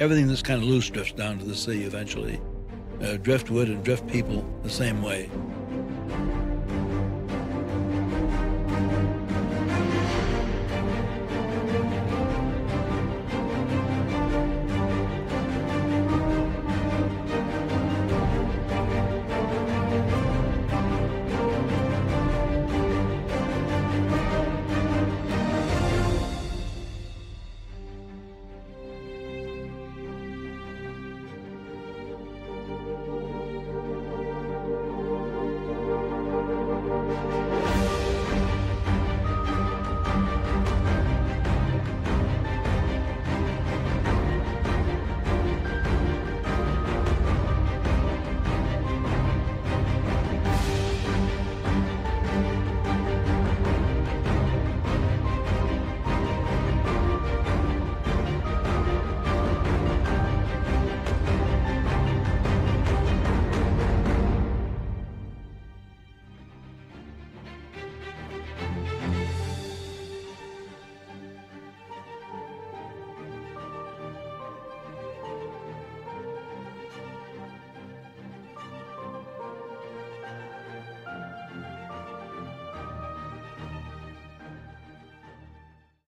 Everything that's kind of loose drifts down to the sea eventually. Driftwood and drift people the same way.